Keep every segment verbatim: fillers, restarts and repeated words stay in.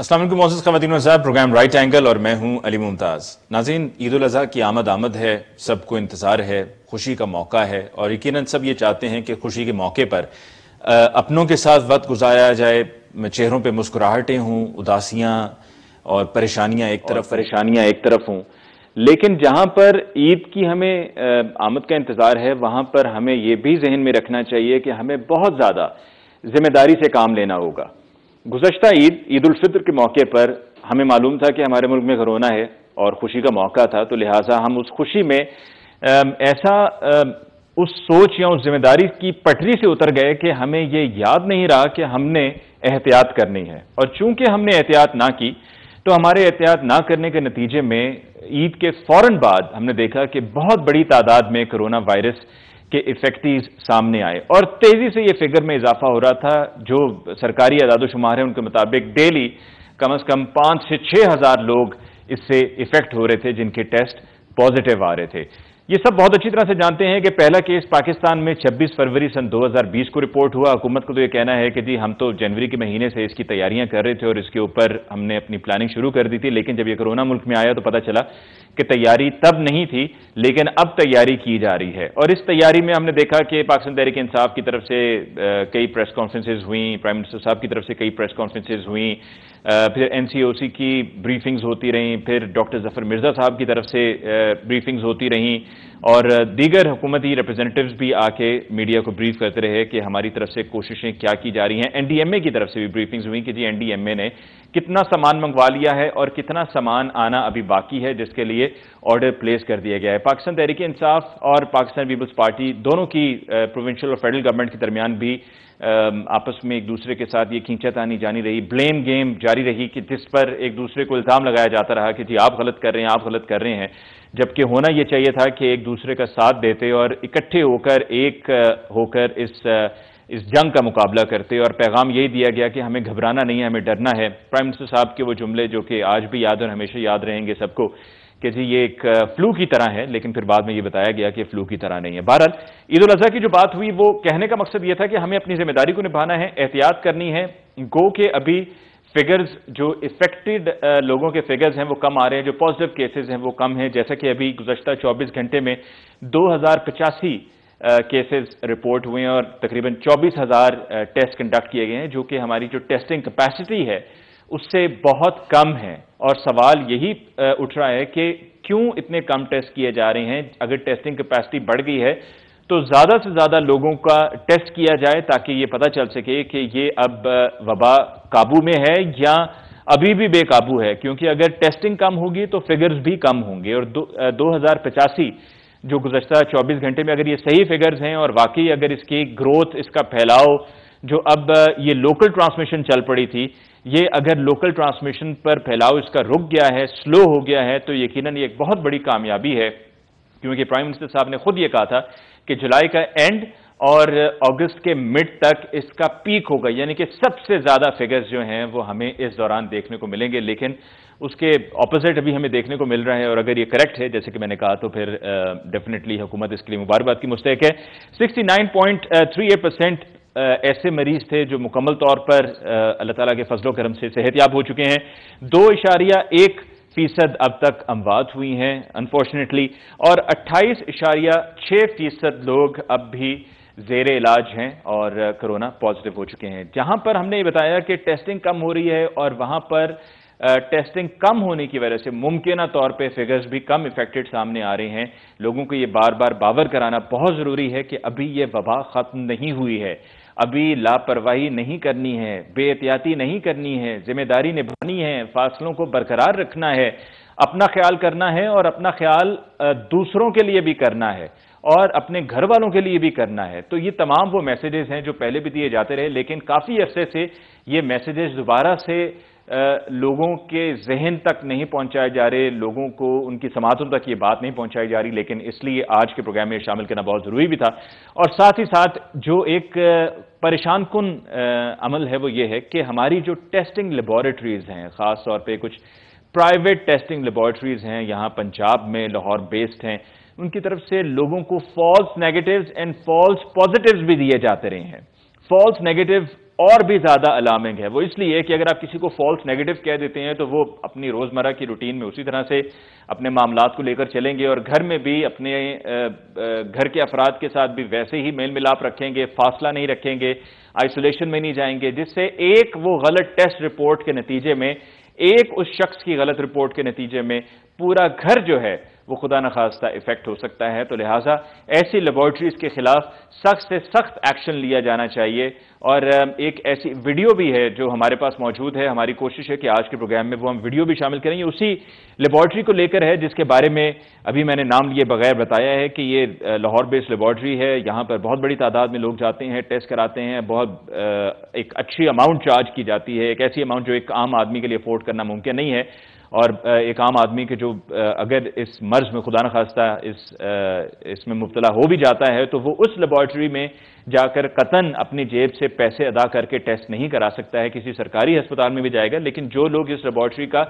अस्सलाम वालेकुम मोअज़्ज़िज़ ख़वातीन व साहब, प्रोग्राम राइट एंगल और मैं हूँ अली मुमताज़। नाज़रीन, ईद उल अज़हा की आमद आमद है, सबको इंतज़ार है, खुशी का मौका है और यकीनन सब ये चाहते हैं कि खुशी के मौके पर आ, अपनों के साथ वक्त गुजारा जाए, चेहरों पर मुस्कुराहटें हों, उदासियाँ और परेशानियाँ एक तरफ परेशानियाँ एक तरफ हों। लेकिन जहाँ पर ईद की हमें आमद का इंतज़ार है वहाँ पर हमें ये भी जहन में रखना चाहिए कि हमें बहुत ज़्यादा जिम्मेदारी से काम लेना होगा। गुज़श्ता ईद ईद उल फ़ित्र के मौके पर हमें मालूम था कि हमारे मुल्क में कोरोना है और खुशी का मौका था, तो लिहाजा हम उस खुशी में ऐसा उस सोच या उस जिम्मेदारी की पटरी से उतर गए कि हमें ये याद नहीं रहा कि हमने एहतियात करनी है। और चूँकि हमने एहतियात ना की तो हमारे एहतियात ना करने के नतीजे में ईद के फौरन बाद हमने देखा कि बहुत बड़ी तादाद में कोरोना वायरस के इफेक्टिव सामने आए और तेज़ी से ये फिगर में इजाफा हो रहा था। जो सरकारी आदादोशुमार हैं उनके मुताबिक डेली कम अज़ कम पाँच से छः हज़ार लोग इससे इफेक्ट हो रहे थे जिनके टेस्ट पॉजिटिव आ रहे थे। ये सब बहुत अच्छी तरह से जानते हैं कि पहला केस पाकिस्तान में छब्बीस फरवरी सन दो हज़ार बीस को रिपोर्ट हुआ। हुकूमत को तो ये कहना है कि जी हम तो जनवरी के महीने से इसकी तैयारियां कर रहे थे और इसके ऊपर हमने अपनी प्लानिंग शुरू कर दी थी, लेकिन जब ये कोरोना मुल्क में आया तो पता चला कि तैयारी तब नहीं थी लेकिन अब तैयारी की जा रही है। और इस तैयारी में हमने देखा कि पाकिस्तान तहरीक-ए-इंसाफ की तरफ से कई प्रेस कॉन्फ्रेंसेज हुई, प्राइम मिनिस्टर साहब की तरफ से कई प्रेस कॉन्फ्रेंसेज हुई, फिर एन सी ओ सी की ब्रीफिंग्स होती रहीं, फिर डॉक्टर ज़फ़र मिर्ज़ा साहब की तरफ से ब्रीफिंग्स होती रहीं और दीगर हुकूमती रिप्रेजेंटेटिव्स भी आके मीडिया को ब्रीफ करते रहे कि हमारी तरफ से कोशिशें क्या की जा रही हैं। एन डी एम ए की तरफ से भी ब्रीफिंग्स हुई कि G N D M A ने कितना सामान मंगवा लिया है और कितना सामान आना अभी बाकी है जिसके लिए ऑर्डर प्लेस कर दिया गया है। पाकिस्तान तहरीक इंसाफ और पाकिस्तान पीपल्स पार्टी दोनों की प्रोविंशियल और फेडरल गवर्नमेंट के दरमियान भी आपस में एक दूसरे के साथ ये खींचातानी जानी रही, ब्लेम गेम जारी रही कि जिस पर एक दूसरे को इल्ज़ाम लगाया जाता रहा कि जी आप गलत कर रहे हैं, आप गलत कर रहे हैं, जबकि होना ये चाहिए था कि एक दूसरे का साथ देते और इकट्ठे होकर एक होकर इस इस जंग का मुकाबला करते। और पैगाम यही दिया गया कि हमें घबराना नहीं है, हमें डरना है। प्राइम मिनिस्टर साहब के वो जुमले जो कि आज भी याद और हमेशा याद रहेंगे सबको कि जी ये एक फ्लू की तरह है, लेकिन फिर बाद में ये बताया गया कि फ्लू की तरह नहीं है। बहरहाल ईद उल अज़हा की जो बात हुई वो कहने का मकसद ये था कि हमें अपनी जिम्मेदारी को निभाना है, एहतियात करनी है। गो के अभी फिगर्स जो इफेक्टेड लोगों के फिगर्स हैं वो कम आ रहे हैं, जो पॉजिटिव केसेस हैं वो कम हैं। जैसा कि अभी गुज़श्ता चौबीस घंटे में दो हज़ार पचासी केसेस रिपोर्ट हुए हैं और तकरीबन चौबीस हज़ार टेस्ट कंडक्ट किए गए हैं जो कि हमारी जो टेस्टिंग कैपेसिटी है उससे बहुत कम है। और सवाल यही uh, उठ रहा है कि क्यों इतने कम टेस्ट किए जा रहे हैं। अगर टेस्टिंग कैपेसिटी बढ़ गई है तो ज़्यादा से ज़्यादा लोगों का टेस्ट किया जाए ताकि ये पता चल सके कि ये अब वबा काबू में है या अभी भी बेकाबू है, क्योंकि अगर टेस्टिंग कम होगी तो फिगर्स भी कम होंगे। और दो, दो हज़ार पचासी जो गुज़श्ता चौबीस घंटे में अगर ये सही फिगर्स हैं और वाकई अगर इसकी ग्रोथ, इसका फैलाव जो अब ये लोकल ट्रांसमिशन चल पड़ी थी, ये अगर लोकल ट्रांसमिशन पर फैलाव इसका रुक गया है, स्लो हो गया है, तो यकीनन ये एक बहुत बड़ी कामयाबी है। क्योंकि प्राइम मिनिस्टर साहब ने खुद ये कहा था कि जुलाई का एंड और अगस्त के मिड तक इसका पीक होगा, यानी कि सबसे ज़्यादा फिगर्स जो हैं वो हमें इस दौरान देखने को मिलेंगे। लेकिन उसके ऑपोजिट अभी हमें देखने को मिल रहा है और अगर ये करेक्ट है जैसे कि मैंने कहा तो फिर डेफिनेटली हुकूमत इसके लिए मुबारकबाद की मुस्तहक है। उनहत्तर पॉइंट तीन आठ परसेंट ऐसे मरीज थे जो मुकम्मल तौर पर अल्लाह ताला के फजलो करम से सेहतयाब हो चुके हैं। दो इशारिया एक फीसद अब तक अमवात हुई हैं अनफॉर्चुनेटली और अट्ठाईस इशारिया छः फीसद लोग अब भी जेरे इलाज हैं और कोरोना पॉजिटिव हो चुके हैं। जहां पर हमने ये बताया कि टेस्टिंग कम हो रही है और वहां पर टेस्टिंग कम होने की वजह से मुमकिन तौर पे फिगर्स भी कम इफेक्टेड सामने आ रहे हैं। लोगों को ये बार बार बावर कराना बहुत ज़रूरी है कि अभी ये वबा ख़त्म नहीं हुई है, अभी लापरवाही नहीं करनी है, बेएहतियाती नहीं करनी है, जिम्मेदारी निभानी है, फासलों को बरकरार रखना है, अपना ख्याल करना है और अपना ख्याल दूसरों के लिए भी करना है और अपने घर वालों के लिए भी करना है। तो ये तमाम वो मैसेजेस हैं जो पहले भी दिए जाते रहे, लेकिन काफ़ी अरसे से ये मैसेजेस दोबारा से लोगों के जहन तक नहीं पहुंचाए जा रहे, लोगों को उनकी समातों तक ये बात नहीं पहुंचाई जा रही, लेकिन इसलिए आज के प्रोग्राम में शामिल करना बहुत ज़रूरी भी था। और साथ ही साथ जो एक परेशान कुन अमल है वो ये है कि हमारी जो टेस्टिंग लेबॉरेटरीज़ हैं, ख़ास तौर पे कुछ प्राइवेट टेस्टिंग लेबॉरेटरीज़ हैं यहाँ पंजाब में, लाहौर बेस्ड हैं, उनकी तरफ से लोगों को false negatives and false positives भी दिए जाते रहे हैं। फॉल्स नेगेटिव और भी ज्यादा अलार्मिंग है। वो इसलिए कि अगर आप किसी को फॉल्स नेगेटिव कह देते हैं तो वो अपनी रोजमर्रा की रूटीन में उसी तरह से अपने मामलात को लेकर चलेंगे और घर में भी अपने घर के अफराद के साथ भी वैसे ही मेल मिलाप रखेंगे, फासला नहीं रखेंगे, आइसोलेशन में नहीं जाएंगे, जिससे एक वो गलत टेस्ट रिपोर्ट के नतीजे में, एक उस शख्स की गलत रिपोर्ट के नतीजे में पूरा घर जो है वो खुदा न खास्ता इफेक्ट हो सकता है। तो लिहाजा ऐसी लेबॉर्ट्रीज के खिलाफ सख्त से सख्त एक्शन लिया जाना चाहिए। और एक ऐसी वीडियो भी है जो हमारे पास मौजूद है, हमारी कोशिश है कि आज के प्रोग्राम में वो हम वीडियो भी शामिल करेंगे, उसी लेबॉर्ट्री को लेकर है जिसके बारे में अभी मैंने नाम लिए बगैर बताया है कि ये लाहौर बेस्ड लेबॉर्ट्री है। यहाँ पर बहुत बड़ी तादाद में लोग जाते हैं, टेस्ट कराते हैं, बहुत एक अच्छी अमाउंट चार्ज की जाती है, एक ऐसी अमाउंट जो एक आम आदमी के लिए अफोर्ड करना मुमकिन नहीं है। और एक आम आदमी के जो अगर इस मर्ज में खुदा न खास्ता इस इसमें मुब्तला हो भी जाता है तो वो उस लेबॉर्ट्री में जाकर कतन अपनी जेब से पैसे अदा करके टेस्ट नहीं करा सकता है, किसी सरकारी अस्पताल में भी जाएगा। लेकिन जो लोग इस लेबॉर्ट्री का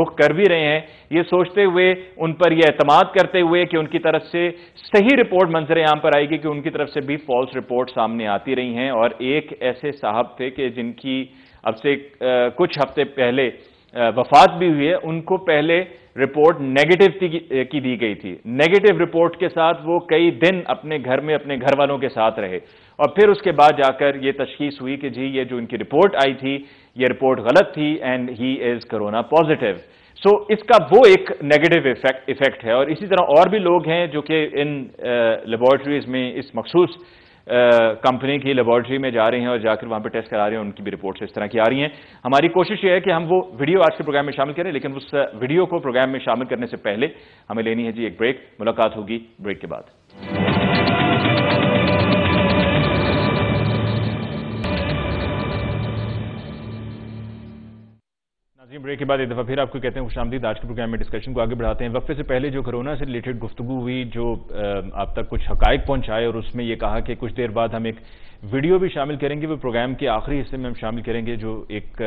रुख कर भी रहे हैं, ये सोचते हुए, उन पर यह एतमाद करते हुए कि उनकी तरफ से सही रिपोर्ट मंजर आम पर आएगी, कि उनकी तरफ से भी फॉल्स रिपोर्ट सामने आती रही हैं। और एक ऐसे साहब थे कि जिनकी अब से कुछ हफ्ते पहले वफात भी हुई है, उनको पहले रिपोर्ट नेगेटिव की दी गई थी। नेगेटिव रिपोर्ट के साथ वो कई दिन अपने घर में अपने घर वालों के साथ रहे और फिर उसके बाद जाकर ये तशखीस हुई कि जी ये जो इनकी रिपोर्ट आई थी ये रिपोर्ट गलत थी and he is corona positive. So इसका वो एक नेगेटिव इफेक्ट इफेक्ट है। और इसी तरह और भी लोग हैं जो कि इन लेबॉर्ट्रीज में, इस मखसूस कंपनी की लेबॉर्ट्री में जा रहे हैं और जाकर वहां पे टेस्ट करा रहे हैं, उनकी भी रिपोर्ट्स इस तरह की आ रही हैं। हमारी कोशिश ये है कि हम वो वीडियो आज के प्रोग्राम में शामिल करें, लेकिन उस वीडियो को प्रोग्राम में शामिल करने से पहले हमें लेनी है जी एक ब्रेक। मुलाकात होगी ब्रेक के बाद। ब्रेक के बाद एक दफा फिर आपको कहते हैं खुशामदीद। आज के प्रोग्राम में डिस्कशन को आगे बढ़ाते हैं। वक्फे से पहले जो कोरोना से रिलेटेड गुफ्तगू हुई, जो आप तक कुछ हकायक पहुंचाए, और उसमें यह कहा कि कुछ देर बाद हम एक वीडियो भी शामिल करेंगे, वो प्रोग्राम के आखिरी हिस्से में हम शामिल करेंगे। जो एक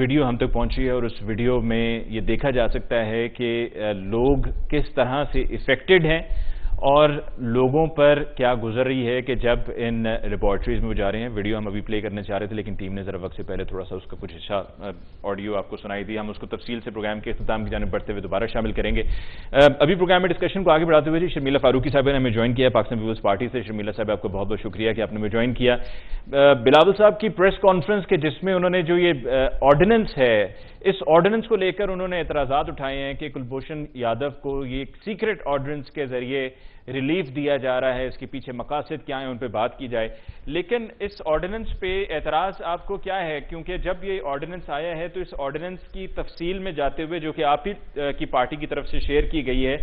वीडियो हम तक पहुंची है और उस वीडियो में ये देखा जा सकता है कि लोग किस तरह से इफेक्टेड हैं और लोगों पर क्या गुजर रही है कि जब इन लेबॉर्ट्रीज में वो जा रहे हैं। वीडियो हम अभी प्ले करने चाह रहे थे लेकिन टीम ने जरा वक्त से पहले थोड़ा सा उसका कुछ हिस्सा ऑडियो आपको सुनाई दी। हम उसको तफसील से प्रोग्राम के इख्तिताम की जानिब बढ़ते हुए दोबारा शामिल करेंगे। अभी प्रोग्राम में डिस्कशन को आगे बढ़ाते हुए जी शर्मीला फारूकी साहब ने हमें ज्वाइन किया पाकिस्तान पीपल्स पार्टी से। शर्मीला साहब, आपको बहुत बहुत शुक्रिया कि आपने हमें ज्वाइन किया। बिलावल साहब की प्रेस कॉन्फ्रेंस के जिसमें उन्होंने जो ये ऑर्डिनेंस है, इस ऑर्डिनेंस को लेकर उन्होंने एतराजात उठाए हैं कि कुलभूषण यादव को ये सीक्रेट ऑर्डिनेंस के जरिए रिलीफ दिया जा रहा है, इसके पीछे मकासद क्या है उन पर बात की जाए। लेकिन इस ऑर्डिनेंस पे एतराज आपको क्या है, क्योंकि जब ये ऑर्डिनेंस आया है तो इस ऑर्डिनेंस की तफसील में जाते हुए जो कि आप ही की पार्टी की तरफ से शेयर की गई है,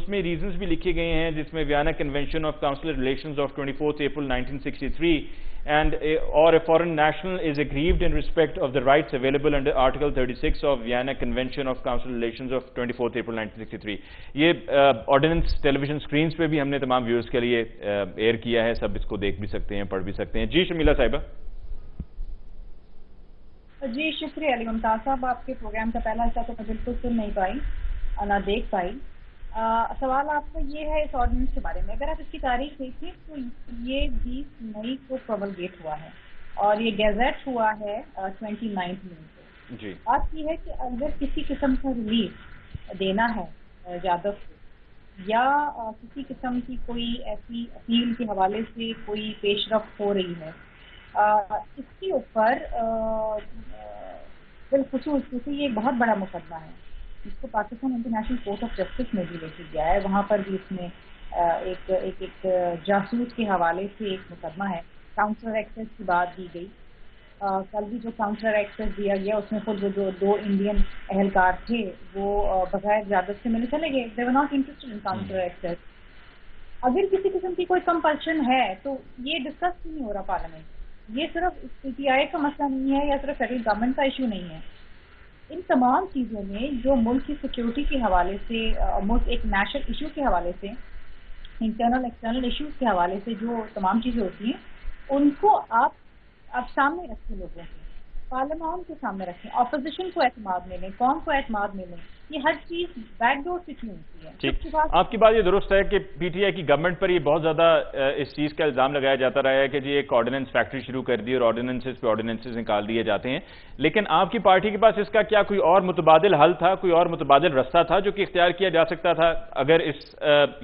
उसमें रीजंस भी लिखे गए हैं जिसमें Vienna convention of consular relations of चौबीस अप्रैल nineteen sixty three and a, or a foreign national is aggrieved in respect of the rights available under Article thirty-six of Vienna Convention of Council Relations of twenty-fourth April nineteen sixty-three. ये ordinance television screens पे भी हमने तमाम viewers के लिए air uh, किया है, सब इसको देख भी सकते हैं, पढ़ भी सकते हैं। जी शमीला साहिबा जी, शुक्रिया अली मुमताज साहब। आपके प्रोग्राम का पहला हिस्सा तो मैं बिल्कुल सुन नहीं पाई और ना देख पाई। Uh, सवाल आपका ये है इस ऑर्डिनेंस के बारे में, अगर आप इसकी तारीख देखिए तो ये बीस मई को प्रोवलगेट हुआ है और ये गेजेट हुआ है ट्वेंटी नाइन्थ मई को। बात ये है कि अगर किसी किस्म का रिलीफ देना है यादव को या किसी किस्म की कोई ऐसी अपील के हवाले से कोई पेशरफ हो रही है, uh, इसके ऊपर बिलखुसूस क्योंकि ये बहुत बड़ा मुकदमा है, इसको Pakistan international court of justice में भी लेके गया है, वहाँ पर भी इसमें एक एक एक जासूस के हवाले से एक मुकदमा है। काउंसलर एक्सेस की बात दी गई, कल भी जो काउंसलर एक्सेस दिया गया उसमें खुद जो जो दो इंडियन अहलकार थे वो बगैर इजाजत से मिले चले गए, they were not interested in consular access. अगर किसी किस्म की कोई कंपल्शन है तो ये डिस्कस नहीं हो रहा पार्लियामेंट। ये सिर्फ पीटीआई का मसला नहीं है या सिर्फ फेडरल गवर्नमेंट का इशू नहीं है, इन तमाम चीज़ों में जो मुल्क की सिक्योरिटी के हवाले से, मुल्क एक नेशनल इशू के हवाले से, इंटरनल एक्सटर्नल इश्यूज के हवाले से जो तमाम चीज़ें होती हैं उनको आप आप सामने रखें, लोगों के, पार्लियामेंट के सामने रखें, ऑपोजिशन को एतमाद में लें, कौम को एतमाद में लें। ये हर चीज बैकडोर से क्यों होती है। आपकी बात ये दुरुस्त है कि पीटीआई की गवर्नमेंट पर ये बहुत ज्यादा इस चीज का इल्जाम लगाया जाता रहा है कि जी एक ऑर्डिनेंस फैक्ट्री शुरू कर दी और ऑर्डिनेंसेज पे ऑर्डिनेंसेज निकाल दिए जाते हैं, लेकिन आपकी पार्टी के पास इसका क्या कोई और मुतबादिल हल था, कोई और मुतबादिल रास्ता था जो कि इख्तियार किया जा सकता था? अगर इस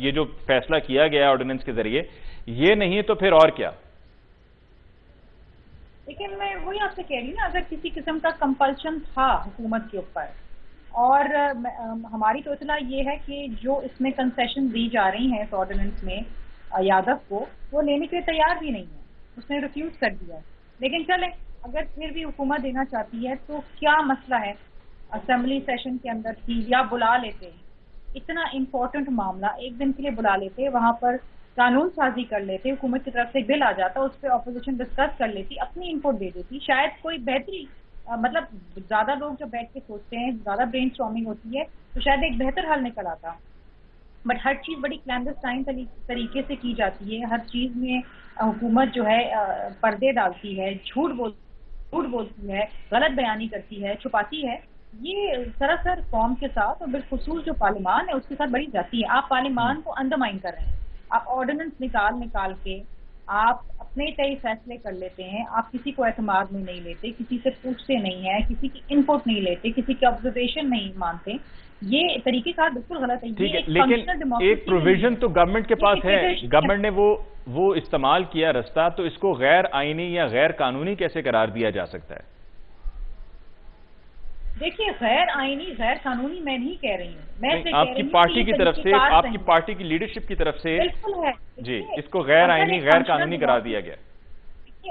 ये जो फैसला किया गया ऑर्डिनेंस के जरिए ये नहीं है तो फिर और क्या? लेकिन मैं वही आपसे कह रही ना, अगर किसी किस्म का कंपल्शन था हुकूमत के ऊपर, और हमारी तो इतना ये है कि जो इसमें कंसेशन दी जा रही हैं इस ऑर्डिनेंस में यादव को, वो लेने के लिए तैयार भी नहीं है, उसने रिफ्यूज कर दिया। लेकिन चले, अगर फिर भी हुकूमत देना चाहती है तो क्या मसला है, असेंबली सेशन के अंदर ही या बुला लेते, इतना इम्पोर्टेंट मामला एक दिन के लिए बुला लेते, वहाँ पर कानून साजी कर लेते, हुकूमत की तरफ से बिल आ जाता, उस पर अपोजिशन डिस्कस कर लेती, अपनी इनपुट दे देती, शायद कोई बेहतरी आ, मतलब ज्यादा लोग जब बैठ के सोचते हैं, ज्यादा ब्रेनस्टॉर्मिंग होती है, तो शायद एक बेहतर हल निकल आता। बट हर चीज बड़ी क्लैंडस्टाइन तरीके से की जाती है, हर चीज में हुकूमत जो है पर्दे डालती है, झूठ बोल झूठ बोलती है, गलत बयानी करती है, छुपाती है। ये सरासर कौम के साथ और बिलखुसूस जो पार्लियामान है उसके साथ बड़ी जाती है। आप पार्लियामान को अंडरमाइन कर रहे हैं, आप ऑर्डिनेंस निकाल निकाल के आप अपने तय फैसले कर लेते हैं, आप किसी को एतमाद में नहीं लेते, किसी से पूछते नहीं है, किसी की इनपुट नहीं लेते, किसी की ऑब्जर्वेशन नहीं मानते। ये तरीके का बिल्कुल गलत है। ठीक है, लेकिन एक प्रोविजन तो गवर्नमेंट के पास है, गवर्नमेंट ने वो वो इस्तेमाल किया रास्ता, तो इसको गैर आईनी या गैर कानूनी कैसे करार दिया जा सकता है? देखिए, गैर आईनी गैर कानूनी मैं नहीं कह रही हूँ, मैं से आपकी पार्टी की तरफ से, आपकी पार्टी की लीडरशिप की तरफ से बिल्कुल है जी, इसको गैर आईनी गैर कानूनी करार दिया गया।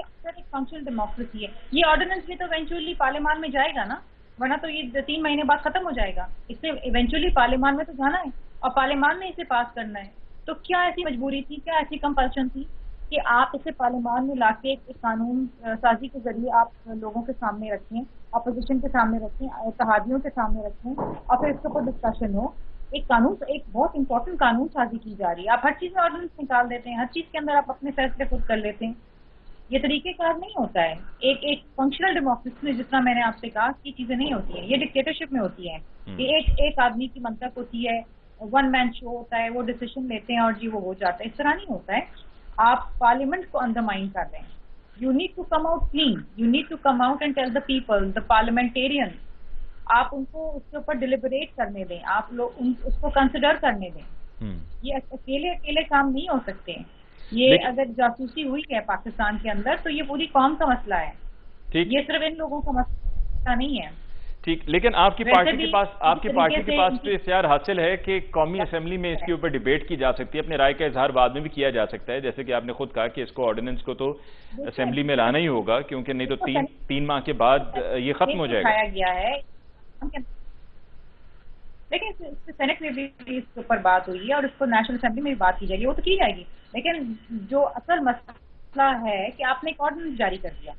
अक्सर एक फंक्शनल डेमोक्रेसी है, ये ऑर्डिनेंस भी तो इवेंचुअली पार्लियामान में जाएगा ना, वरना तो ये तीन महीने बाद खत्म हो जाएगा। इससे इवेंचुअली पार्लियामान में तो जाना है और पार्लियामान में इसे पास करना है। तो क्या ऐसी मजबूरी थी, क्या ऐसी कंपल्शन थी कि आप इसे पार्लियामान में लाके एक कानून साजी के जरिए आप लोगों के सामने रखें, अपोजिशन के सामने रखें, तहादियों के सामने रखें और फिर इसके ऊपर डिस्कशन हो? एक कानून, एक बहुत इंपॉर्टेंट कानून साजी की जा रही है, आप हर चीज में ऑर्डिनेंस निकाल देते हैं, हर चीज के अंदर आप अपने फैसले खुद कर लेते हैं। ये तरीकेकार नहीं होता है। एक एक फंक्शनल डेमोक्रेसी में, जितना मैंने आपसे कहा, ये चीजें नहीं होती है, ये डिक्टेटरशिप में होती है। ये एक एक आदमी की मंतक होती है, वन मैन शो होता है, वो डिसीजन लेते हैं और जी वो हो जाता है। इस तरह नहीं होता है। आप पार्लियामेंट को अंडरमाइन कर रहे हैं। You need to come out clean, you need to come out and tell the people, the parliamentarian. आप उनको उसके ऊपर डिलिबरेट करने दें, आप लोग उसको कंसिडर करने दें। ये अकेले अकेले काम नहीं हो सकते हैं। ये अगर जासूसी हुई है पाकिस्तान के अंदर तो ये पूरी कौम का मसला है, ये सिर्फ इन लोगों का मसला नहीं है। ठीक, लेकिन आपकी पार्टी के पास आपकी पार्टी के पास तो इख्तियार हासिल है कि कौमी असेंबली में इसके ऊपर डिबेट की जा सकती है, अपने राय का इजहार बाद में भी किया जा सकता है। जैसे कि आपने खुद कहा कि इसको ऑर्डिनेंस को तो असेंबली में लाना ही होगा, क्योंकि नहीं तो तीन तीन माह के बाद ये खत्म हो जाएगा। लेकिन सेनेट में भी इसके ऊपर बात हुई है और इसको नेशनल असेंबली में भी बात की जाएगी, वो तो की जाएगी। लेकिन जो असल मसला है कि आपने एक ऑर्डिनेंस जारी कर दिया,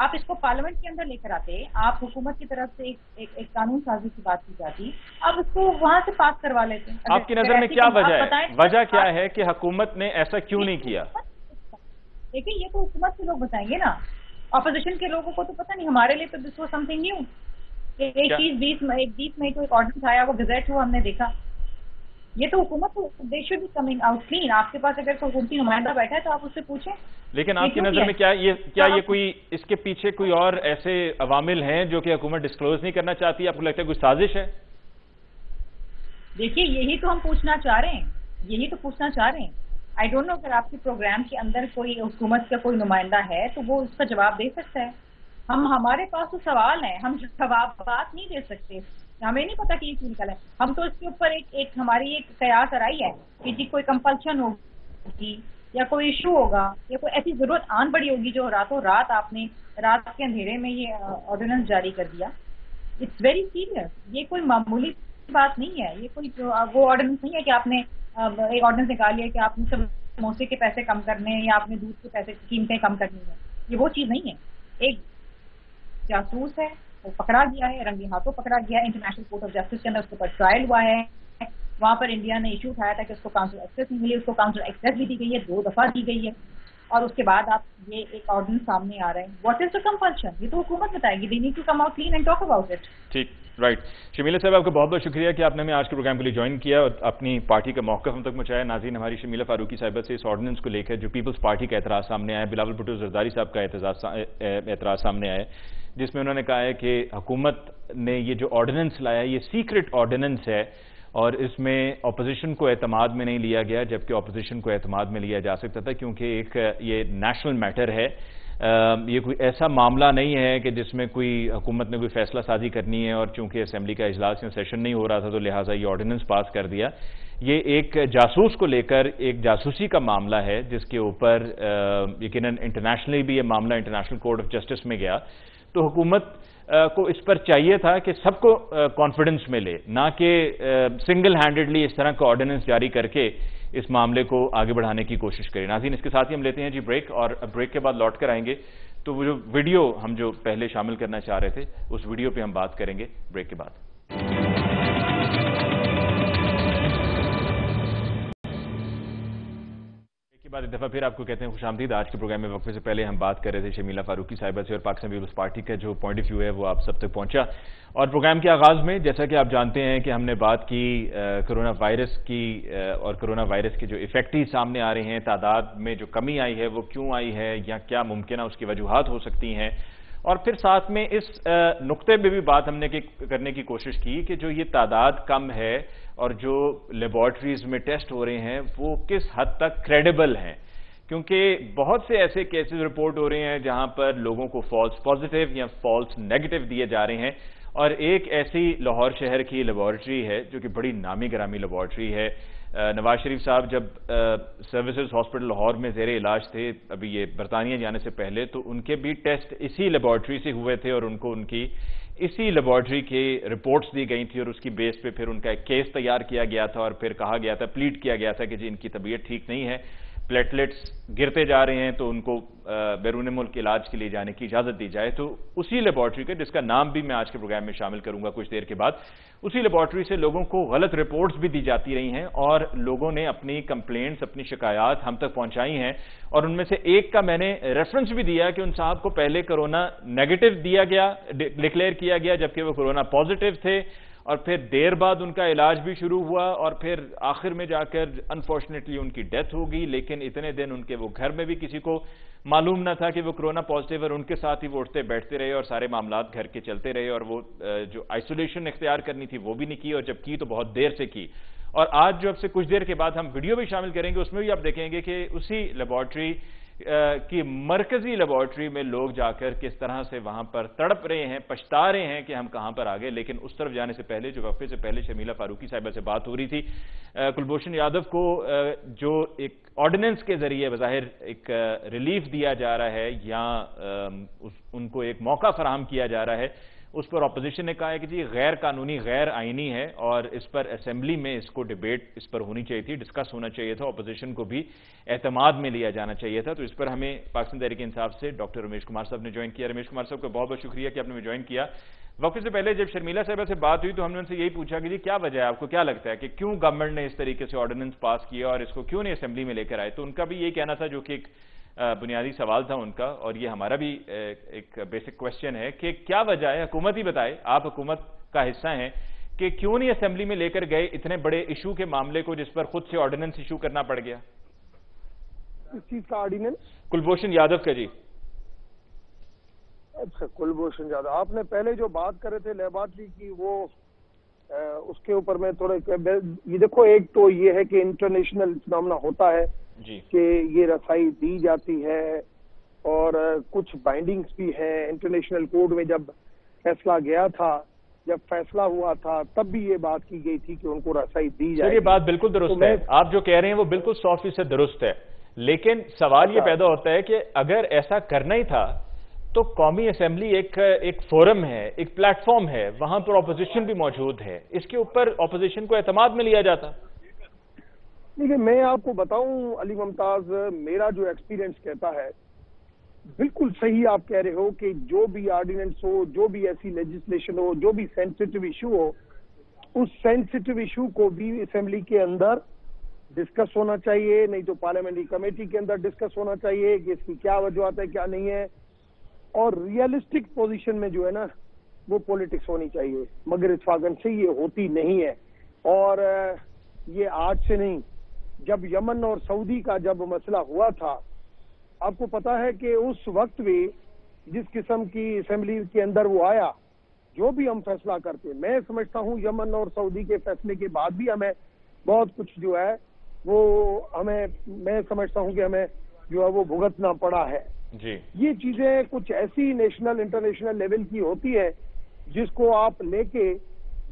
आप इसको पार्लियामेंट के अंदर लेकर आते, आप हुकूमत की तरफ से एक, एक, एक कानून साजी की बात की जाती, अब इसको वहां से पास करवा लेते हैं। आपकी नजर में क्या वजह है, वजह क्या है कि हुकूमत ने ऐसा क्यों नहीं किया? देखिए, ये तो हुकूमत के लोग बताएंगे ना, अपोजिशन के लोगों को तो पता नहीं। हमारे लिए तो दिस वाज समथिंग न्यू। एक चीज बीस एक बीस मई को एक ऑर्डर आया, वो गजट हुआ, हमने देखा। ये तो हुकूमत को उद्देश्य भी कमिंग आउट क्लीन। आपके पास अगर कोई हुकूमती नुमाइंदा बैठा है तो आप उससे पूछें। लेकिन आपकी नजर में क्या ये क्या ये कोई इसके पीछे कोई और ऐसे अवामिल हैं जो कि हुकूमत डिस्क्लोज नहीं करना चाहती? आपको लगता है कोई साजिश है? देखिए, यही तो हम पूछना चाह रहे हैं, यही तो पूछना चाह रहे हैं। आई डोंट नो, अगर आपके प्रोग्राम के अंदर कोई हुकूमत का कोई नुमाइंदा है तो वो उसका जवाब दे सकता है। हम हमारे पास तो सवाल है, हम जवाब बात नहीं दे सकते। हमें नहीं पता कि ये क्यों निकला है। हम तो इसके ऊपर एक एक हमारी एक कयास कराई है कि जी कोई कंपल्शन होगी या कोई इशू होगा या कोई ऐसी जरूरत आन पड़ी होगी जो रातों रात आपने रात के अंधेरे में ये ऑर्डिनेंस जारी कर दिया। It's very serious. ये कोई मामूली बात नहीं है। ये कोई वो ऑर्डिनेंस नहीं है कि आपने एक ऑर्डिनेंस निकाल लिया कि आपने समोसे के पैसे कम करने हैं या आपने दूध के पैसे कीमतें कम करनी है। ये वो चीज नहीं है। एक जासूस है, वो पकड़ा गया है, रंगे हाथों पकड़ा गया है। इंटरनेशनल कोर्ट ऑफ जस्टिस के अंदर उसके ऊपर ट्रायल हुआ है। वहां पर इंडिया ने इशू उठाया था कि उसको काउंसिल एक्सेस नहीं मिली, उसको काउंसिल एक्सेस भी दी गई है, दो दफा दी गई है। और उसके बाद आप ये एक ऑर्डिनेंस सामने आ रहा है। What is the compulsion? ये तो हुकूमत बताएगी। They need to come out clean and talk about it. ठीक। राइट शमीला साहब, आपका बहुत बहुत शुक्रिया कि आपने हमें आज के प्रोग्राम के लिए ज्वाइन किया और अपनी पार्टी का मौक़िफ़ हम तक पहुँचाया। नाज़रीन, हमारी शमीला फारूकी साहिबा से इस ऑर्डिनेंस को लेकर जो पीपल्स पार्टी का एतराज़ सामने आया, बिलावल भुट्टो जरदारी साहब का एतराज़ सामने आया, जिसमें उन्होंने कहा है कि हुकूमत ने ये जो ऑर्डिनेंस लाया ये सीक्रेट ऑर्डिनेंस है और इसमें अपोजिशन को एतमाद में नहीं लिया गया, जबकि अपोजिशन को एतमाद में लिया जा सकता था, क्योंकि एक ये नेशनल मैटर है। ये कोई ऐसा मामला नहीं है कि जिसमें कोई हुकूमत ने कोई फैसला साजी करनी है और चूंकि असेंबली का इजलास या सेशन नहीं हो रहा था तो लिहाजा ये ऑर्डिनेंस पास कर दिया। ये एक जासूस को लेकर एक जासूसी का मामला है जिसके ऊपर यकीनन इंटरनेशनली भी ये मामला इंटरनेशनल कोर्ट ऑफ जस्टिस में गया। तो हुकूमत को इस पर चाहिए था कि सबको कॉन्फिडेंस में ले, ना कि सिंगल हैंडेडली इस तरह का ऑर्डिनेंस जारी करके इस मामले को आगे बढ़ाने की कोशिश करें। नाज़रीन, इसके साथ ही हम लेते हैं जी ब्रेक और ब्रेक के बाद लौट कर आएंगे तो वो जो वीडियो हम जो पहले शामिल करना चाह रहे थे उस वीडियो पे हम बात करेंगे ब्रेक के बाद। बाद एक दफ़ा फिर आपको कहते हैं खुशामदीद। आज के प्रोग्राम में वक्फे से पहले हम बात कर रहे थे शमीला फारूकी साहिबा से और पाकिस्तान पीपल्स पार्टी का जो पॉइंट ऑफ व्यू है वो आप सब तक पहुंचा। और प्रोग्राम के आगाज़ में जैसा कि आप जानते हैं कि हमने बात की कोरोना वायरस की और कोरोना वायरस के जो इफेक्ट ही सामने आ रहे हैं, तादाद में जो कमी आई है वो क्यों आई है या क्या मुमकिन उसकी वजूहत हो सकती हैं। और फिर साथ में इस नुक्ते पर भी बात हमने करने की कोशिश की कि जो ये तादाद कम है और जो लेबॉर्ट्रीज में टेस्ट हो रहे हैं वो किस हद तक क्रेडिबल हैं, क्योंकि बहुत से ऐसे केसेस रिपोर्ट हो रहे हैं जहां पर लोगों को फॉल्स पॉजिटिव या फॉल्स नेगेटिव दिए जा रहे हैं। और एक ऐसी लाहौर शहर की लेबॉर्ट्री है जो कि बड़ी नामी गिरामी लेबॉर्ट्री है। नवाज शरीफ साहब जब सर्विसेज हॉस्पिटल लाहौर में ज़ेरे इलाज थे, अभी ये बरतानिया जाने से पहले, तो उनके भी टेस्ट इसी लेबॉर्ट्री से हुए थे और उनको उनकी इसी लेबॉर्ट्री के रिपोर्ट्स दी गई थी और उसकी बेस पे फिर उनका एक केस तैयार किया गया था और फिर कहा गया था, प्लीट किया गया था कि जी इनकी तबीयत ठीक नहीं है, प्लेटलेट्स गिरते जा रहे हैं तो उनको बैरून मुल्क इलाज के लिए जाने की इजाज़त दी जाए। तो उसी लेबॉर्ट्री का, जिसका नाम भी मैं आज के प्रोग्राम में शामिल करूंगा कुछ देर के बाद, उसी लेबॉर्ट्री से लोगों को गलत रिपोर्ट्स भी दी जाती रही हैं और लोगों ने अपनी कंप्लेंट्स, अपनी शिकायत हम तक पहुंचाई हैं। और उनमें से एक का मैंने रेफरेंस भी दिया कि उन साहब को पहले कोरोना नेगेटिव दिया गया, डिक्लेयर किया गया, जबकि वो कोरोना पॉजिटिव थे और फिर देर बाद उनका इलाज भी शुरू हुआ और फिर आखिर में जाकर अनफॉर्चुनेटली उनकी डेथ हो गई। लेकिन इतने दिन उनके वो घर में भी किसी को मालूम ना था कि वो कोरोना पॉजिटिव और उनके साथ ही वो उठते बैठते रहे और सारे मामलात घर के चलते रहे और वो जो आइसोलेशन इख्तियार करनी थी वो भी नहीं की, और जब की तो बहुत देर से की। और आज जो अब से कुछ देर के बाद हम वीडियो भी शामिल करेंगे, उसमें भी आप देखेंगे कि उसी लेबॉर्ट्री की मरकजी लेबॉर्ट्री में लोग जाकर किस तरह से वहां पर तड़प रहे हैं, पछता रहे हैं कि हम कहां पर आ गए। लेकिन उस तरफ जाने से पहले, जो वक्फे से पहले शमीला फारूकी साहिबा से बात हो रही थी, कुलभूषण यादव को जो एक ऑर्डिनेंस के जरिए बज़ाहिर एक रिलीफ दिया जा रहा है या उनको एक मौका फराहम किया जा रहा है, उस पर अपोजिशन ने कहा है कि जी गैर कानूनी, गैर आइनी है और इस पर असेंबली में इसको डिबेट इस पर होनी चाहिए थी, डिस्कस होना चाहिए था, अपोजिशन को भी एतमाद में लिया जाना चाहिए था। तो इस पर हमें पाकिस्तान तहरीक इंसाफ से डॉक्टर रमेश कुमार साहब ने ज्वाइन किया। रमेश कुमार साहब का बहुत बहुत शुक्रिया कि आपने हमें ज्वाइन किया। वक्त से पहले जब शर्मिला साहबा से बात हुई तो हमने उनसे यही पूछा कि जी क्या वजह है, आपको क्या लगता है कि क्यों गवर्नमेंट ने इस तरीके से ऑर्डिनेंस पास किया और इसको क्यों नहीं असेंबली में लेकर आए। तो उनका भी ये कहना था, जो कि एक बुनियादी सवाल था उनका और ये हमारा भी एक बेसिक क्वेश्चन है कि क्या वजह है, हुकूमत ही बताए, आप हुकूमत का हिस्सा हैं, कि क्यों नहीं असेंबली में लेकर गए इतने बड़े इशू के मामले को जिस पर खुद से ऑर्डिनेंस इशू करना पड़ गया। इस चीज का ऑर्डिनेंस कुलभूषण यादव का जी। अच्छा, कुलभूषण यादव, आपने पहले जो बात करे थे लेबॉर्ट्री की, वो आ, उसके ऊपर मैं थोड़ा, ये देखो, एक तो ये है कि इंटरनेशनल फिनोमेना होता है कि ये रसाई दी जाती है और कुछ बाइंडिंग्स भी है। इंटरनेशनल कोर्ट में जब फैसला गया था, जब फैसला हुआ था, तब भी ये बात की गई थी कि उनको रसाई दी जाए। ये बात बिल्कुल दुरुस्त है, आप जो कह रहे हैं वो बिल्कुल सौ फीसद दुरुस्त है। लेकिन सवाल ये पैदा होता है कि अगर ऐसा करना ही था तो कौमी असेंबली एक एक फोरम है, एक प्लेटफॉर्म है, वहां पर अपोजिशन भी मौजूद है, इसके ऊपर अपोजिशन को एतमाद में लिया जाता। देखिए, मैं आपको बताऊं अली मुमताज, मेरा जो एक्सपीरियंस कहता है, बिल्कुल सही आप कह रहे हो कि जो भी ऑर्डिनेंस हो, जो भी ऐसी लेजिस्लेशन हो, जो भी सेंसिटिव इशू हो, उस सेंसिटिव इशू को भी असेंबली के अंदर डिस्कस होना चाहिए, नहीं तो पार्लियामेंट्री कमेटी के अंदर डिस्कस होना चाहिए कि इसकी क्या वजूहत है, क्या नहीं है। और रियलिस्टिक पोजीशन में जो है ना, वो पॉलिटिक्स होनी चाहिए, मगर इत्तेफाकन से ये होती नहीं है। और ये आज से नहीं, जब यमन और सऊदी का जब मसला हुआ था, आपको पता है कि उस वक्त भी जिस किस्म की असेंबली के अंदर वो आया, जो भी हम फैसला करते, मैं समझता हूँ यमन और सऊदी के फैसले के बाद भी हमें बहुत कुछ जो है वो हमें, मैं समझता हूँ कि हमें जो है वो भुगतना पड़ा है जी। ये चीजें कुछ ऐसी नेशनल इंटरनेशनल लेवल की होती है जिसको आप लेके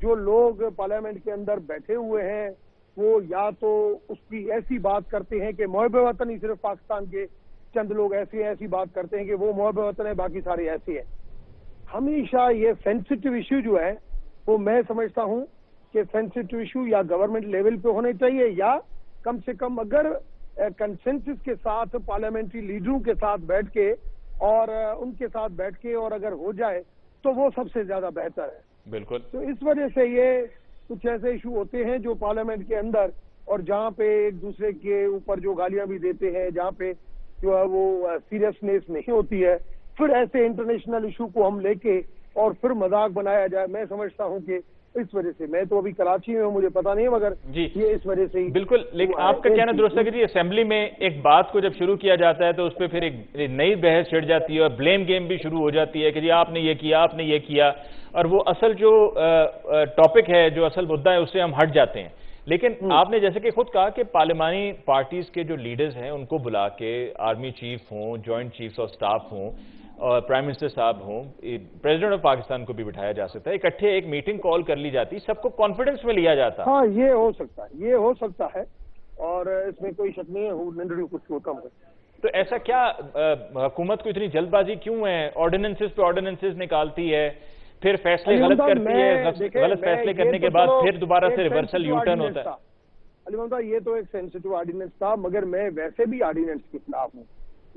जो लोग पार्लियामेंट के अंदर बैठे हुए हैं वो या तो उसकी ऐसी बात करते हैं कि मोहब्बे वतन ही, सिर्फ पाकिस्तान के चंद लोग ऐसे ऐसी बात करते हैं कि वो मोहब्बे वतन है बाकी सारे ऐसे हैं। हमेशा ये सेंसिटिव इशू जो है वो मैं समझता हूँ कि सेंसिटिव इशू या गवर्नमेंट लेवल पे होने चाहिए, या कम से कम अगर कंसेंसस के साथ पार्लियामेंट्री लीडरों के साथ बैठ के और उनके साथ बैठ के और अगर हो जाए तो वो सबसे ज्यादा बेहतर है। बिल्कुल। तो इस वजह से ये कुछ ऐसे इशू होते हैं जो पार्लियामेंट के अंदर, और जहाँ पे एक दूसरे के ऊपर जो गालियां भी देते हैं, जहाँ पे जो है वो सीरियसनेस नहीं होती है, फिर ऐसे इंटरनेशनल इशू को हम लेके और फिर मजाक बनाया जाए, मैं समझता हूँ कि इस वजह से, मैं तो अभी कराची में हूँ, मुझे पता नहीं है मगर ये इस वजह से ही। बिल्कुल, लेकिन आपका कहना दुरुस्त है कि असेंबली में एक बात को जब शुरू किया जाता है तो उस पर फिर एक नई बहस छिड़ जाती है और ब्लेम गेम भी शुरू हो जाती है कि जी आपने ये किया, आपने ये किया, और वो असल जो टॉपिक है, जो असल मुद्दा है, उससे हम हट जाते हैं। लेकिन आपने जैसे कि खुद कहा कि पार्लियामानी पार्टीज के जो लीडर्स हैं उनको बुला के, आर्मी चीफ हों, ज्वाइंट चीफ्स ऑफ स्टाफ हों और प्राइम मिनिस्टर साहब हों, प्रेसिडेंट ऑफ पाकिस्तान को भी बिठाया जा सकता है, इकट्ठे एक मीटिंग कॉल कर ली जाती, सबको कॉन्फिडेंस में लिया जाता। हाँ, ये हो सकता है, ये हो सकता है, और इसमें कोई शक नहीं है कुछ को कम। तो ऐसा क्या हुकूमत को इतनी जल्दबाजी क्यों है? ऑर्डिनेंसेस पे ऑर्डिनेंसेस निकालती है, फिर फैसले गलत करती है, गलत फैसले करने के बाद फिर दोबारा से रिवर्सल यू टर्न होता है। अली मुमताज, ये तो एक सेंसिटिव ऑर्डिनेंस था, मगर मैं वैसे भी ऑर्डिनेंस के खिलाफ हूँ।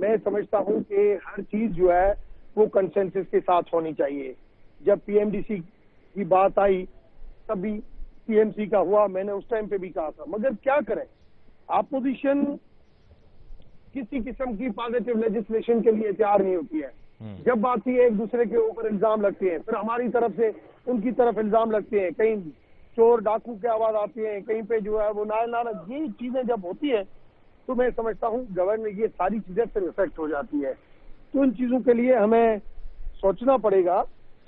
मैं समझता हूँ कि हर चीज जो है वो कंसेंसस के साथ होनी चाहिए। जब पीएमडीसी की बात आई तभी पीएमसी का हुआ, मैंने उस टाइम पे भी कहा था, मगर क्या करें, अपोजिशन किसी किस्म की पॉजिटिव लेजिस्लेशन के लिए तैयार नहीं होती है। जब आती है एक दूसरे के ऊपर इल्जाम लगते हैं, फिर हमारी तरफ से उनकी तरफ इल्जाम लगते हैं, कहीं चोर डाकू की आवाज आती है, कहीं पे जो है वो नारा नारा, ये चीजें जब होती है तो मैं समझता हूँ गवर्नमेंट, ये सारी चीजें फिर इफेक्ट हो जाती है। तो इन चीजों के लिए हमें सोचना पड़ेगा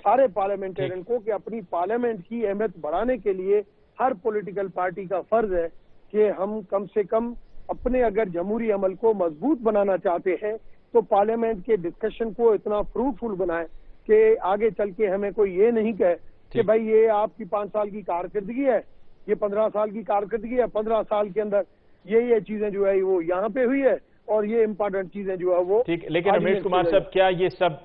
सारे पार्लियामेंटेरियन को कि अपनी पार्लियामेंट की अहमियत बढ़ाने के लिए हर पॉलिटिकल पार्टी का फर्ज है कि हम कम से कम अपने अगर जमहूरी अमल को मजबूत बनाना चाहते हैं तो पार्लियामेंट के डिस्कशन को इतना फ्रूटफुल बनाए कि आगे चल के हमें कोई ये नहीं कहे कि भाई ये आपकी पांच साल की कारकर्दगी है, ये पंद्रह साल की कारकर्दगी है, पंद्रह साल के अंदर ये ये चीजें जो है वो यहाँ पे हुई है और ये इंपॉर्टेंट चीजें जो है वो ठीक। लेकिन रमेश कुमार साहब, क्या ये सब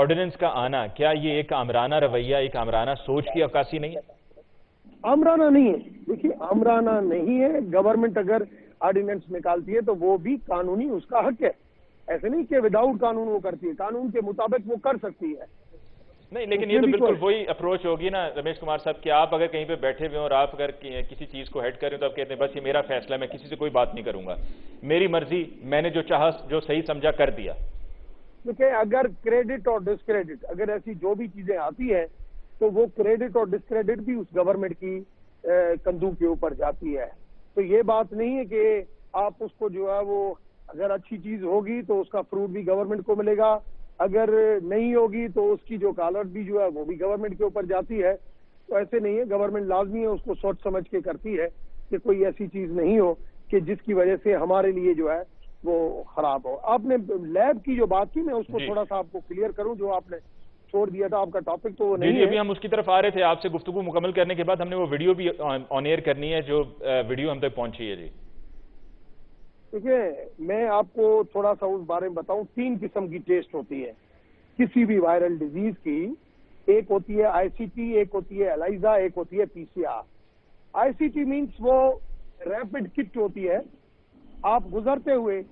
ऑर्डिनेंस का आना, क्या ये एक आमराना रवैया, एक आमराना सोच की अक्कासी नहीं है? आमराना नहीं है, देखिए आमराना नहीं है। गवर्नमेंट अगर ऑर्डिनेंस निकालती है तो वो भी कानूनी उसका हक है, ऐसे नहीं कि विदाउट कानून वो करती है, कानून के मुताबिक वो कर सकती है। नहीं, लेकिन ये तो बिल्कुल वही अप्रोच होगी ना रमेश कुमार साहब कि आप अगर कहीं पे बैठे हुए और आप अगर किसी चीज को हेड करें तो आप कहते हैं बस ये मेरा फैसला, मैं किसी से कोई बात नहीं करूंगा, मेरी मर्जी, मैंने जो चाहा, जो सही समझा कर दिया। देखिए, अगर क्रेडिट और डिस्क्रेडिट, अगर ऐसी जो भी चीजें आती है तो वो क्रेडिट और डिस्क्रेडिट भी उस गवर्नमेंट की कंधों के ऊपर जाती है। तो ये बात नहीं है कि आप उसको जो है वो, अगर अच्छी चीज होगी तो उसका फ्रूट भी गवर्नमेंट को मिलेगा, अगर नहीं होगी तो उसकी जो कालट भी जो है वो भी गवर्नमेंट के ऊपर जाती है। तो ऐसे नहीं है, गवर्नमेंट लाजमी है उसको सोच समझ के करती है कि कोई ऐसी चीज नहीं हो कि जिसकी वजह से हमारे लिए जो है वो खराब हो। आपने लैब की जो बात की, मैं उसको थोड़ा सा आपको क्लियर करूं, जो आपने छोड़ दिया था आपका टॉपिक, तो वो नहीं है। अभी हम उसकी तरफ आ रहे थे, आपसे गुफ्तगू मुकम्मल करने के बाद हमने वो वीडियो भी ऑन एयर करनी है जो वीडियो हम तक पहुंची है जी। ठीक है, मैं आपको थोड़ा सा उस बारे में बताऊं। तीन किस्म की टेस्ट होती है किसी भी वायरल डिजीज की, एक होती है आईसीटी, एक होती है एलाइजा, एक होती है पीसीआर। आईसीटी मींस वो रैपिड किट होती है, आप गुजरते हुए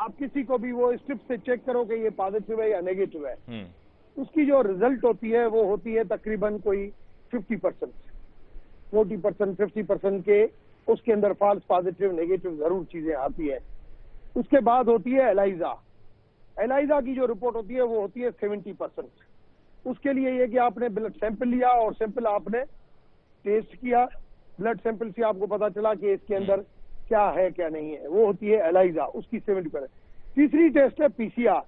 आप किसी को भी वो स्ट्रिप से चेक करो कि ये पॉजिटिव है या नेगेटिव है, उसकी जो रिजल्ट होती है वो होती है तकरीबन कोई fifty percent, forty percent fifty percent के उसके अंदर फॉल्स पॉजिटिव नेगेटिव जरूर चीजें आती है। उसके बाद होती है एलाइजा, एलाइजा की जो रिपोर्ट होती है वो होती है सेवेंटी परसेंट, उसके लिए ये कि आपने ब्लड सैंपल लिया और सैंपल आपने टेस्ट किया, ब्लड सैंपल से आपको पता चला कि इसके अंदर क्या है क्या नहीं है, वो होती है एलाइजा, उसकी सेवेंटी पर है। तीसरी टेस्ट है पीसीआर,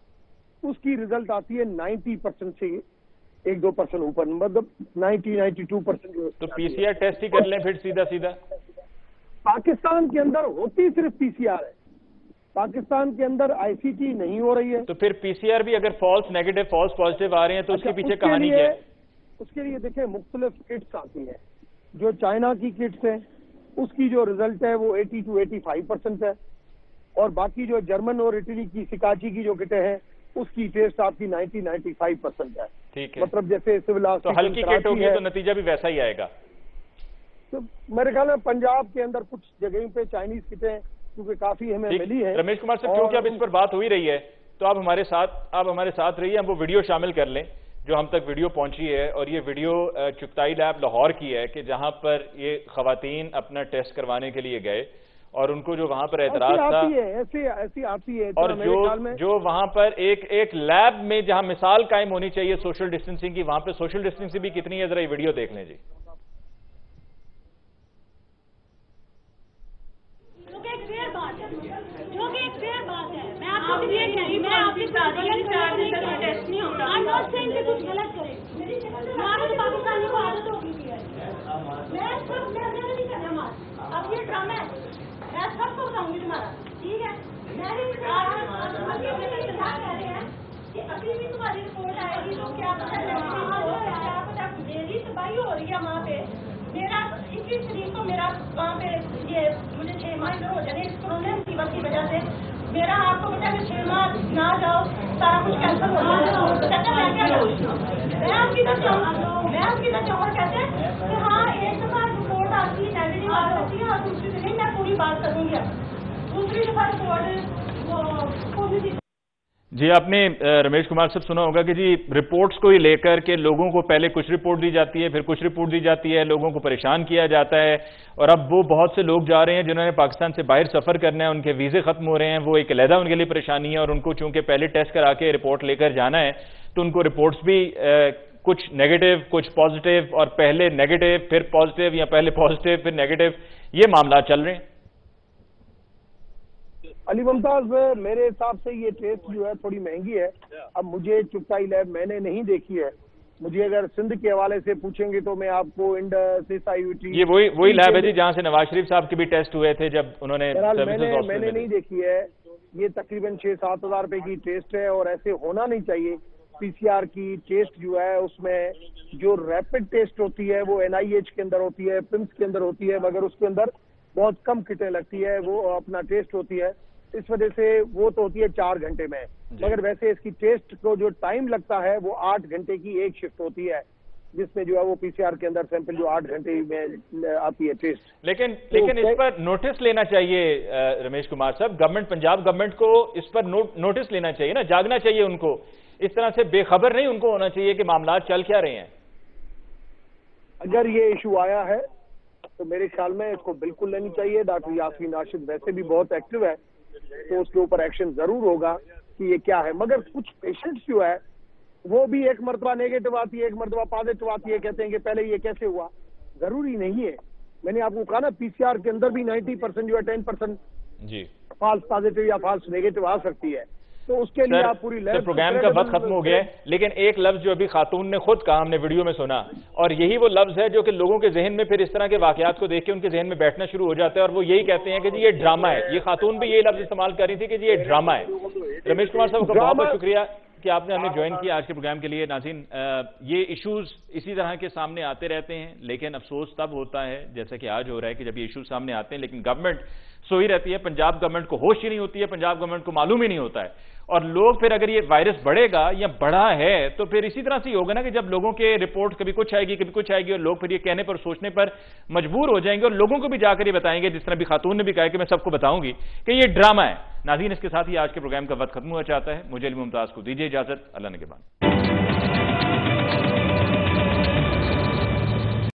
उसकी रिजल्ट आती है नाइन्टी परसेंट से एक दो परसेंट ऊपर, मतलब नाइन्टी नाइन्टी टू परसेंट। तो पीसीआर टेस्ट ही कर लें फिर सीधा सीधा? पाकिस्तान के अंदर होती सिर्फ पीसीआर है, पाकिस्तान के अंदर आईसीटी नहीं हो रही है। तो फिर पीसीआर भी अगर फॉल्स नेगेटिव, फॉल्स पॉजिटिव आ रहे हैं तो अच्छा, उसके पीछे उसके कहानी क्या है? उसके लिए देखें मुख्तलिफ किट्स आती हैं, जो चाइना की किट्स है उसकी जो रिजल्ट है वो अस्सी टू पचासी परसेंट है, और बाकी जो जर्मन और इटली की शिकाची की जो किटें हैं उसकी टेस्ट आपकी नब्बे पचानवे परसेंट है। ठीक है, मतलब जैसे सिविल तो हल्की किट होगी तो नतीजा भी वैसा ही आएगा। तो मेरे ख्याल में पंजाब के अंदर कुछ जगहों पे चाइनीज किटें क्योंकि काफी हमें मिली है। रमेश कुमार साहब, क्योंकि अब इस पर बात हो ही रही है तो आप हमारे साथ आप हमारे साथ रहिए, हम वो वीडियो शामिल कर लें जो हम तक वीडियो पहुंची है, और ये वीडियो चुगताई लैब लाहौर की है कि जहां पर ये खवातीन अपना टेस्ट करवाने के लिए गए और उनको जो वहां पर एतराज था ऐसी ऐसी आती है, और जो जो वहां पर एक एक लैब में जहां मिसाल कायम होनी चाहिए सोशल डिस्टेंसिंग की, वहां पर सोशल डिस्टेंसिंग भी कितनी है, जरा ये वीडियो देख लें जी। मेरा आपको पता है छह माह ना जाओ सारा कुछ कैंसिल हो जाएगा, मैं क्या करूं? मैं आपकी तो मैं आपकी तो चौंक कहते हैं कि हाँ एक दफा रिपोर्ट आती है नेगेटिव आ जाती है और दूसरी दिन मैं पूरी बात करूंगी, दूसरी दफा रिपोर्ट वो पॉजिटिव। जी आपने रमेश कुमार साहब सुना होगा कि जी रिपोर्ट्स को ही लेकर के लोगों को पहले कुछ रिपोर्ट दी जाती है, फिर कुछ रिपोर्ट दी जाती है, लोगों को परेशान किया जाता है, और अब वो बहुत से लोग जा रहे हैं जिन्होंने पाकिस्तान से बाहर सफर करना है, उनके वीज़े खत्म हो रहे हैं, वो एक अलहदा उनके लिए परेशानी है, और उनको चूंकि पहले टेस्ट करा के रिपोर्ट लेकर जाना है तो उनको रिपोर्ट्स भी आ, कुछ नेगेटिव कुछ पॉजिटिव, और पहले नेगेटिव फिर पॉजिटिव या पहले पॉजिटिव फिर नेगेटिव, ये मामला चल रहे हैं। अली मुमताज, मेरे हिसाब से ये टेस्ट जो है थोड़ी महंगी है। अब मुझे चुगताई लैब मैंने नहीं देखी है, मुझे अगर सिंध के हवाले से पूछेंगे तो मैं आपको इंडस आईयूटी, ये वही वही लैब है जी जहाँ से नवाज शरीफ साहब के भी टेस्ट हुए थे जब उन्होंने मैंने, मैंने नहीं देखी है। ये तकरीबन छह सात हजार रुपए की टेस्ट है और ऐसे होना नहीं चाहिए। पीसीआर की टेस्ट जो है उसमें जो रैपिड टेस्ट होती है वो एनआईएच के अंदर होती है, पिम्स के अंदर होती है, मगर उसके अंदर बहुत कम किटें लगती है, वो अपना टेस्ट होती है, इस वजह से वो तो होती है चार घंटे में, मगर वैसे इसकी टेस्ट को जो टाइम लगता है वो आठ घंटे की एक शिफ्ट होती है जिसमें जो है वो पीसीआर के अंदर सैंपल जो आठ घंटे में आती है टेस्ट। लेकिन तो लेकिन इस पर नोटिस लेना चाहिए रमेश कुमार साहब, गवर्नमेंट पंजाब गवर्नमेंट को इस पर नो, नोटिस लेना चाहिए ना, जागना चाहिए उनको, इस तरह से बेखबर नहीं उनको होना चाहिए कि मामला चल क्या रहे हैं। अगर ये इशू आया है तो मेरे ख्याल में इसको बिल्कुल लेनी चाहिए। डॉक्टर यासमीन राशिद वैसे भी बहुत एक्टिव है तो उसके ऊपर एक्शन जरूर होगा कि ये क्या है, मगर कुछ पेशेंट्स जो है वो भी एक मरतबा नेगेटिव आती है एक मरतबा पॉजिटिव आती है, कहते हैं कि पहले ये कैसे हुआ, जरूरी नहीं है। मैंने आपको कहा ना पीसीआर के अंदर भी नब्बे परसेंट जो है टेन परसेंट फाल्स पॉजिटिव या फाल्स नेगेटिव आ सकती है, तो उसके लिए आप पूरी लैब। प्रोग्राम का वक्त खत्म हो गया है, लेकिन एक लफ्ज जो अभी खातून ने खुद कहा हमने वीडियो में सुना, और यही वो लफ्ज है जो कि लोगों के जहन में फिर इस तरह के वाकयात को देख के उनके जहन में बैठना शुरू हो जाता है, और वो यही कहते हैं कि जी ये ड्रामा है। ये खातून भी यही लफ्ज इस्तेमाल कर रही थी कि जी ये ड्रामा है। रमेश कुमार साहब का बहुत बहुत शुक्रिया कि आपने हमें ज्वाइन किया आज के प्रोग्राम के लिए। नाज़रीन, ये इश्यूज इसी तरह के सामने आते रहते हैं, लेकिन अफसोस तब होता है जैसा कि आज हो रहा है कि जब ये इश्यूज सामने आते हैं लेकिन गवर्नमेंट सोई रहती है, पंजाब गवर्नमेंट को होश ही नहीं होती है, पंजाब गवर्नमेंट को मालूम ही नहीं होता है, और लोग फिर अगर ये वायरस बढ़ेगा या बढ़ा है तो फिर इसी तरह से ही होगा ना कि जब लोगों के रिपोर्ट कभी कुछ आएगी कभी कुछ आएगी, और लोग फिर ये कहने पर सोचने पर मजबूर हो जाएंगे, और लोगों को भी जाकर ये बताएंगे जिस तरह भी खातून ने भी कहा कि मैं सबको बताऊंगी कि ये ड्रामा है। नाज़रीन, इसके साथ ही आज के प्रोग्राम का वक्त खत्म हुआ चाहता है, मुझे अली मुमताज को दीजिए इजाजत, अल्लाह ने के बाद।